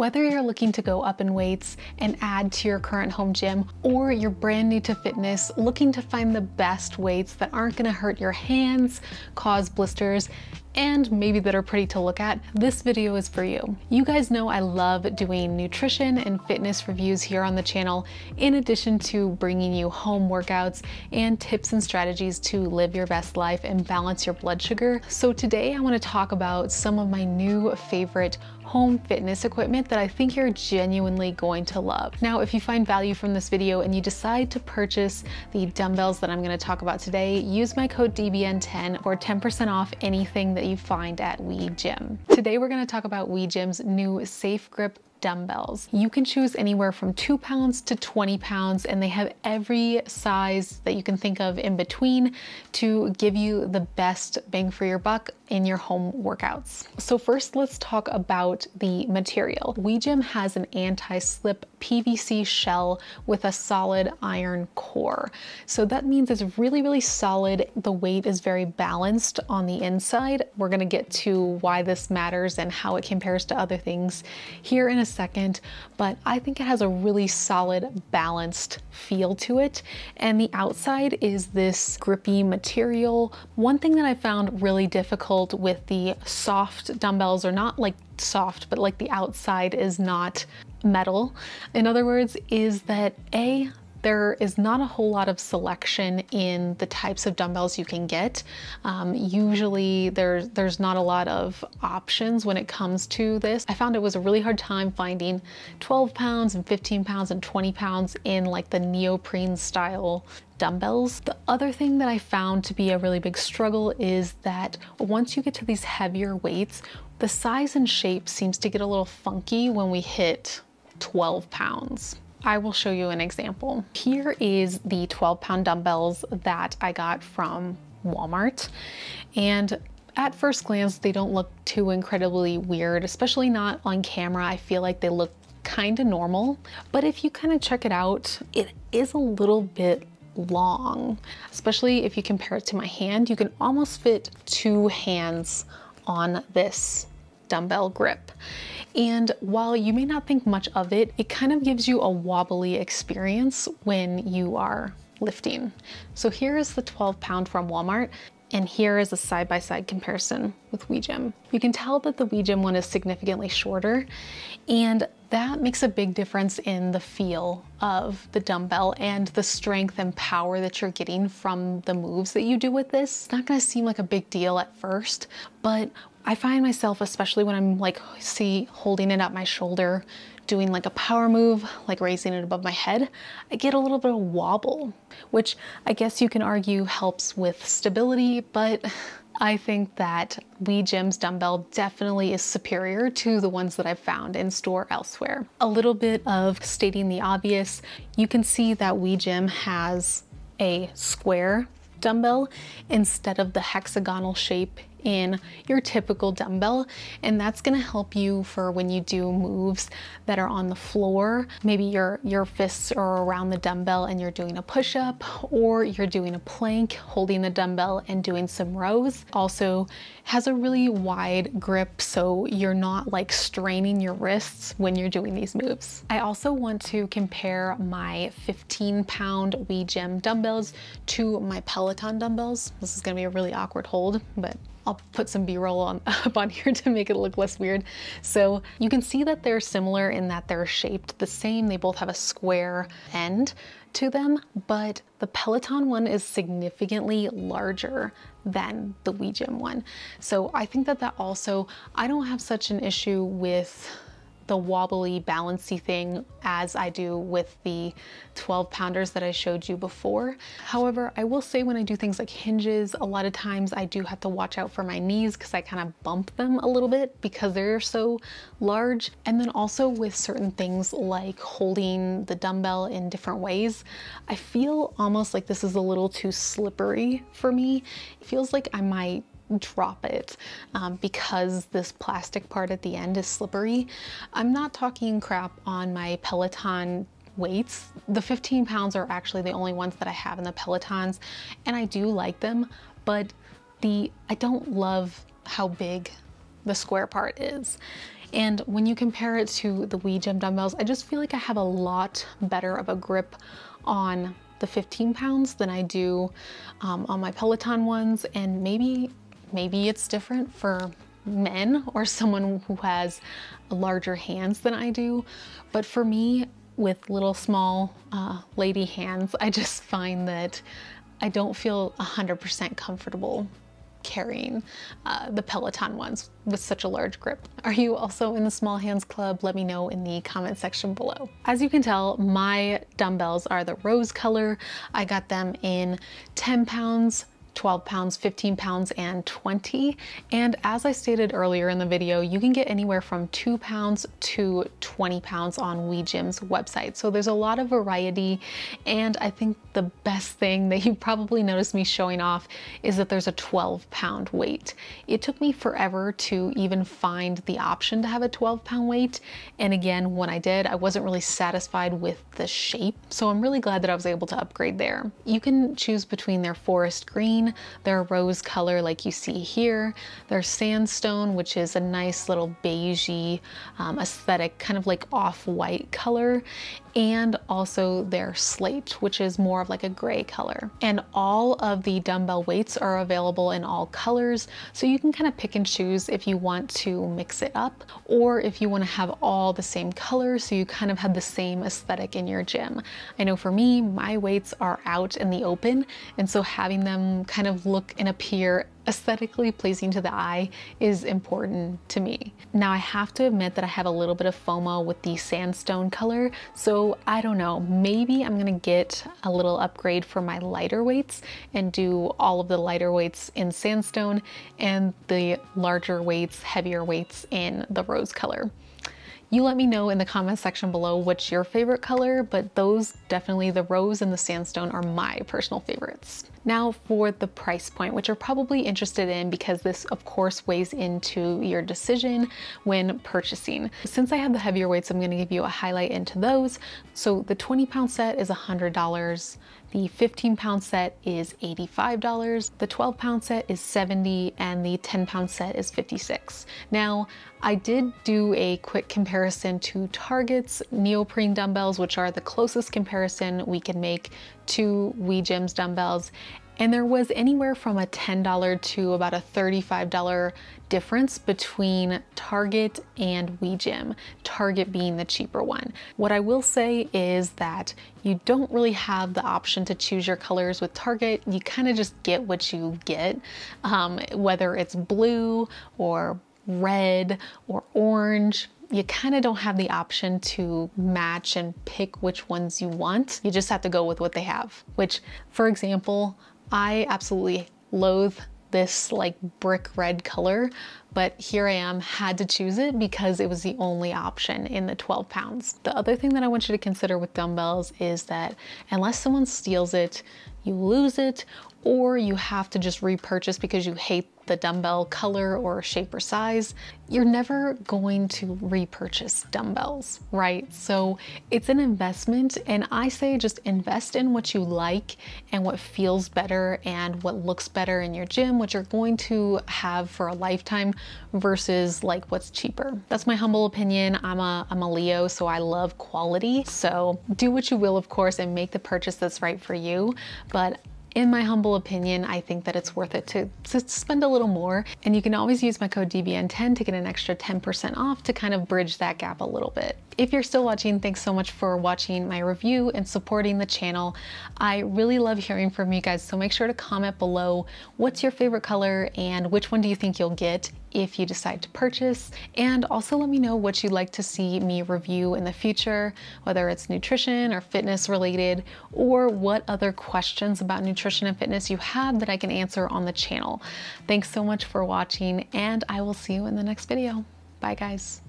Whether you're looking to go up in weights and add to your current home gym, or you're brand new to fitness, looking to find the best weights that aren't gonna hurt your hands, cause blisters, and maybe that are pretty to look at, this video is for you. You guys know I love doing nutrition and fitness reviews here on the channel, in addition to bringing you home workouts and tips and strategies to live your best life and balance your blood sugar. So today I want to talk about some of my new favorite home fitness equipment that I think you're genuinely going to love. Now, if you find value from this video and you decide to purchase the dumbbells that I'm going to talk about today, use my code DBN10 for 10% off anything that you find at WeGym. Today, we're going to talk about WeGym's new SafeGrip dumbbells. You can choose anywhere from 2 pounds to 20 pounds, and they have every size that you can think of in between to give you the best bang for your buck in your home workouts. So first, let's talk about the material. WeGym has an anti-slip PVC shell with a solid iron core. So that means it's really, really solid. The weight is very balanced on the inside. We're gonna get to why this matters and how it compares to other things here in a second, but I think it has a really solid, balanced feel to it. And the outside is this grippy material. One thing that I found really difficult with the soft dumbbells, or not like soft, but like the outside is not metal, in other words, is that there is not a whole lot of selection in the types of dumbbells you can get. Usually there's not a lot of options when it comes to this. I found it was a really hard time finding 12 pounds and 15 pounds and 20 pounds in like the neoprene style dumbbells. The other thing that I found to be a really big struggle is that once you get to these heavier weights, the size and shape seems to get a little funky when we hit 12 pounds. I will show you an example. Here is the 12-pound dumbbells that I got from Walmart. And at first glance, they don't look too incredibly weird, especially not on camera. I feel like they look kind of normal, but if you kind of check it out, it is a little bit long, especially if you compare it to my hand. You can almost fit two hands on this dumbbell grip. And while you may not think much of it, it kind of gives you a wobbly experience when you are lifting. So here is the 12-pound from Walmart, and here is a side-by-side comparison with WeGym. You can tell that the WeGym one is significantly shorter, and that makes a big difference in the feel of the dumbbell and the strength and power that you're getting from the moves that you do with this. It's not gonna seem like a big deal at first, but I find myself, especially when I'm like, see, holding it at my shoulder, doing like a power move, like raising it above my head, I get a little bit of wobble, which I guess you can argue helps with stability, but I think that WeGym's dumbbell definitely is superior to the ones that I've found in store elsewhere. A little bit of stating the obvious, you can see that WeGym has a square dumbbell instead of the hexagonal shape in your typical dumbbell, and that's going to help you for when you do moves that are on the floor. Maybe your fists are around the dumbbell and you're doing a push-up, or you're doing a plank holding the dumbbell and doing some rows. Also has a really wide grip, so you're not like straining your wrists when you're doing these moves. I also want to compare my 15-pound WeGym dumbbells to my Peloton dumbbells. This is going to be a really awkward hold, but I'll put some B-roll up on here to make it look less weird. So you can see that they're similar in that they're shaped the same. They both have a square end to them, but the Peloton one is significantly larger than the WeGym one. So I think that also, I don't have such an issue with the wobbly, bouncy thing as I do with the 12-pounders that I showed you before. However, I will say when I do things like hinges, a lot of times I do have to watch out for my knees because I kind of bump them a little bit because they're so large. And then also with certain things like holding the dumbbell in different ways, I feel almost like this is a little too slippery for me. It feels like I might drop it because this plastic part at the end is slippery. I'm not talking crap on my Peloton weights. The 15 pounds are actually the only ones that I have in the Pelotons, and I do like them, but I don't love how big the square part is. And when you compare it to the WeGym dumbbells, I just feel like I have a lot better of a grip on the 15 pounds than I do on my Peloton ones. And maybe it's different for men or someone who has larger hands than I do. But for me, with little small lady hands, I just find that I don't feel 100% comfortable carrying the Peloton ones with such a large grip. Are you also in the small hands club? Let me know in the comment section below. As you can tell, my dumbbells are the rose color. I got them in 10 pounds, 12 pounds, 15 pounds, and 20. And as I stated earlier in the video, you can get anywhere from 2 pounds to 20 pounds on WeGym's website. So there's a lot of variety. And I think the best thing that you probably noticed me showing off is that there's a 12 pound weight. It took me forever to even find the option to have a 12 pound weight. And again, when I did, I wasn't really satisfied with the shape. So I'm really glad that I was able to upgrade there. You can choose between their forest green, their rose color like you see here, their sandstone, which is a nice little beigey aesthetic, kind of like off-white color, and also their slate, which is more of like a gray color. And all of the dumbbell weights are available in all colors, so you can kind of pick and choose if you want to mix it up or if you want to have all the same color so you kind of have the same aesthetic in your gym. I know for me, my weights are out in the open, and so having them kind of look and appear aesthetically pleasing to the eye is important to me. Now I have to admit that I have a little bit of FOMO with the sandstone color, so I don't know, maybe I'm gonna get a little upgrade for my lighter weights and do all of the lighter weights in sandstone and the larger weights, heavier weights in the rose color. You let me know in the comment section below what's your favorite color, but those, definitely the rose and the sandstone, are my personal favorites. Now for the price point, which you're probably interested in because this of course weighs into your decision when purchasing. Since I have the heavier weights, I'm gonna give you a highlight into those. So the 20 pound set is $100. The 15 pound set is $85, the 12 pound set is $70, and the 10 pound set is $56. Now, I did do a quick comparison to Target's neoprene dumbbells, which are the closest comparison we can make to WeGym's dumbbells. And there was anywhere from a $10 to about a $35 difference between Target and WeGym, Target being the cheaper one. What I will say is that you don't really have the option to choose your colors with Target. You kind of just get what you get, whether it's blue or red or orange. You kind of don't have the option to match and pick which ones you want. You just have to go with what they have, which, for example, I absolutely loathe this like brick red color, but here I am, had to choose it because it was the only option in the 12 pounds. The other thing that I want you to consider with dumbbells is that unless someone steals it, you lose it, or you have to just repurchase because you hate the dumbbell color or shape or size, you're never going to repurchase dumbbells, right? So it's an investment, and I say just invest in what you like and what feels better and what looks better in your gym, what you're going to have for a lifetime versus like what's cheaper. That's my humble opinion. I'm a Leo, so I love quality. So do what you will, of course, and make the purchase that's right for you. But in my humble opinion, I think that it's worth it to spend a little more. And you can always use my code DBN10 to get an extra 10% off to kind of bridge that gap a little bit. If you're still watching, thanks so much for watching my review and supporting the channel. I really love hearing from you guys, so make sure to comment below what's your favorite color and which one do you think you'll get if you decide to purchase. And also let me know what you'd like to see me review in the future, whether it's nutrition or fitness related, or what other questions about nutrition and fitness you have that I can answer on the channel. Thanks so much for watching, and I will see you in the next video. Bye guys.